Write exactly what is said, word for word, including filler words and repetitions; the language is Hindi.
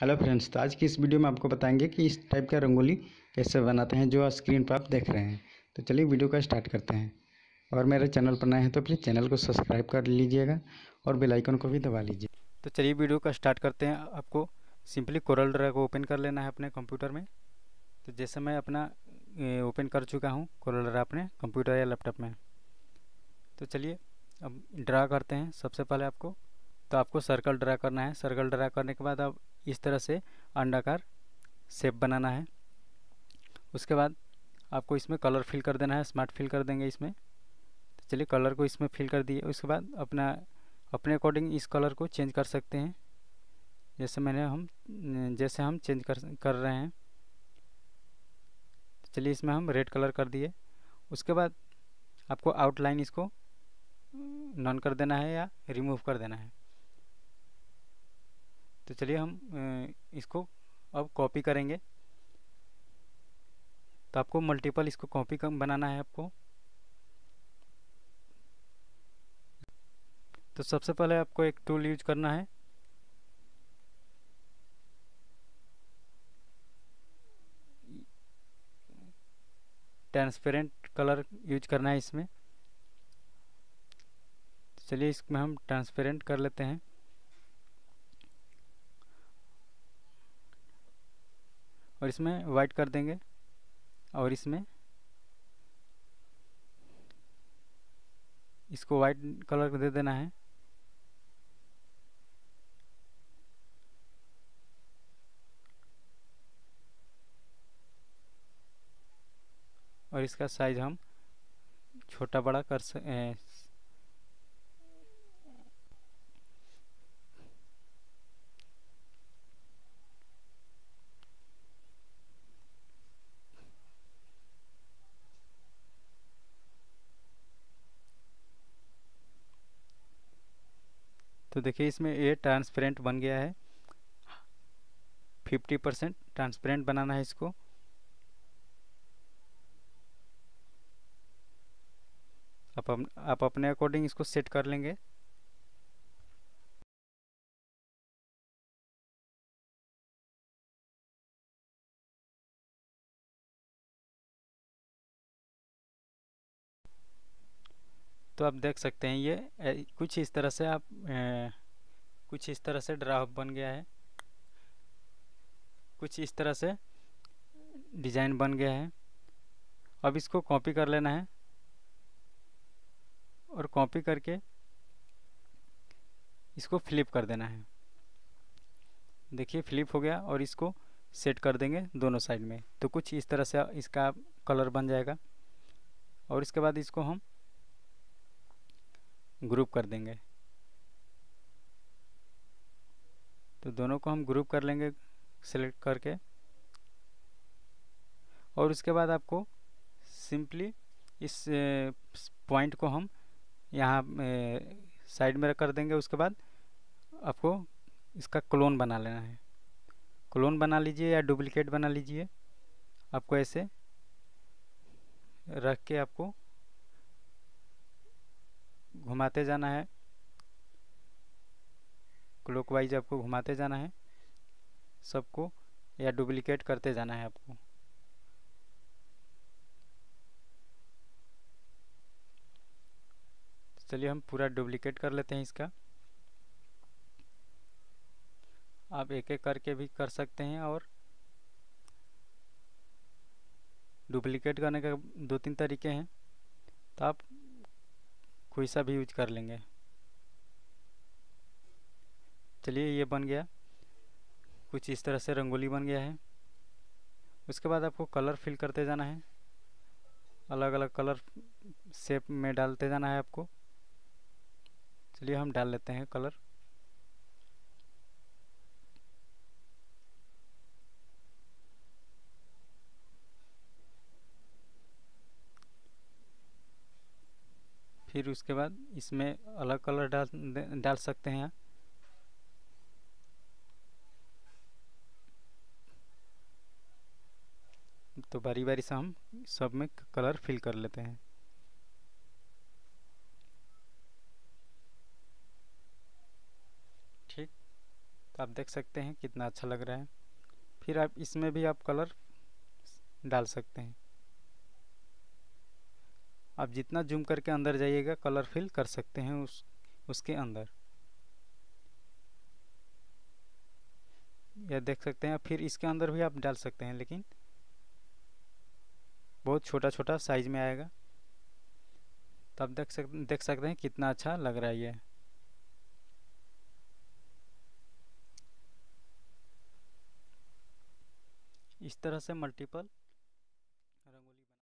हेलो फ्रेंड्स, तो आज की इस वीडियो में आपको बताएंगे कि इस टाइप का रंगोली कैसे बनाते हैं जो आप स्क्रीन पर आप देख रहे हैं। तो चलिए वीडियो का स्टार्ट करते हैं। और मेरे चैनल पर नए हैं तो प्लीज़ चैनल को सब्सक्राइब कर लीजिएगा और बेल आइकन को भी दबा लीजिए। तो चलिए वीडियो का स्टार्ट करते हैं। आपको सिंपली CorelDRAW को ओपन कर लेना है अपने कंप्यूटर में। तो जैसे मैं अपना ओपन कर चुका हूँ CorelDRAW अपने कंप्यूटर या लैपटॉप में। तो चलिए अब ड्रा करते हैं। सबसे पहले आपको तो आपको सर्कल ड्रा करना है। सर्कल ड्रा करने के बाद आप इस तरह से अंडाकार शेप बनाना है। उसके बाद आपको इसमें कलर फिल कर देना है, स्मार्ट फिल कर देंगे इसमें। तो चलिए कलर को इसमें फिल कर दिए। उसके बाद अपना अपने अकॉर्डिंग इस कलर को चेंज कर सकते हैं, जैसे मैंने हम जैसे हम चेंज कर कर रहे हैं। तो चलिए इसमें हम रेड कलर कर दिए। उसके बाद आपको आउटलाइन इसको नॉन कर देना है या रिमूव कर देना है। तो चलिए हम इसको अब कॉपी करेंगे। तो आपको मल्टीपल इसको कॉपी बनाना है आपको। तो सबसे पहले आपको एक टूल यूज करना है। ट्रांसपेरेंट कलर यूज करना है इसमें। तो चलिए इसमें हम ट्रांसपेरेंट कर लेते हैं। और इसमें वाइट कर देंगे। और इसमें इसको वाइट कलर दे देना है। और इसका साइज हम छोटा बड़ा कर सकते। तो देखिए इसमें ये ट्रांसपेरेंट बन गया है। पचास परसेंट ट्रांसपेरेंट बनाना है इसको। आप आप अपने अकॉर्डिंग इसको सेट कर लेंगे। तो आप देख सकते हैं ये कुछ इस तरह से आप ए, कुछ इस तरह से ड्राफ्ट बन गया है, कुछ इस तरह से डिज़ाइन बन गया है। अब इसको कॉपी कर लेना है। और कॉपी करके इसको फ्लिप कर देना है। देखिए फ्लिप हो गया। और इसको सेट कर देंगे दोनों साइड में। तो कुछ इस तरह से इसका कलर बन जाएगा। और इसके बाद इसको हम ग्रुप कर देंगे। तो दोनों को हम ग्रुप कर लेंगे सेलेक्ट करके। और उसके बाद आपको सिंपली इस पॉइंट को हम यहाँ साइड में कर देंगे। उसके बाद आपको इसका क्लोन बना लेना है। क्लोन बना लीजिए या डुप्लीकेट बना लीजिए। आपको ऐसे रख के आपको घुमाते जाना है, क्लॉकवाइज आपको घुमाते जाना है सबको, या डुप्लीकेट करते जाना है आपको। चलिए हम पूरा डुप्लीकेट कर लेते हैं इसका। आप एक एक करके भी कर सकते हैं। और डुप्लीकेट करने के दो तीन तरीके हैं, तो आप कोई सा भी यूज कर लेंगे। चलिए ये बन गया, कुछ इस तरह से रंगोली बन गया है। उसके बाद आपको कलर फिल करते जाना है, अलग अलग कलर शेप में डालते जाना है आपको। चलिए हम डाल लेते हैं कलर। फिर उसके बाद इसमें अलग कलर डाल डाल सकते हैं। तो बारी बारी से हम सब में कलर फिल कर लेते हैं। ठीक, तो आप देख सकते हैं कितना अच्छा लग रहा है। फिर आप इसमें भी आप कलर डाल सकते हैं। आप जितना जूम करके अंदर जाइएगा कलर फिल कर सकते हैं उस उसके अंदर। यह देख सकते हैं। फिर इसके अंदर भी आप डाल सकते हैं, लेकिन बहुत छोटा छोटा साइज में आएगा। तो आप देख सकते देख सकते हैं कितना अच्छा लग रहा है ये। इस तरह से मल्टीपल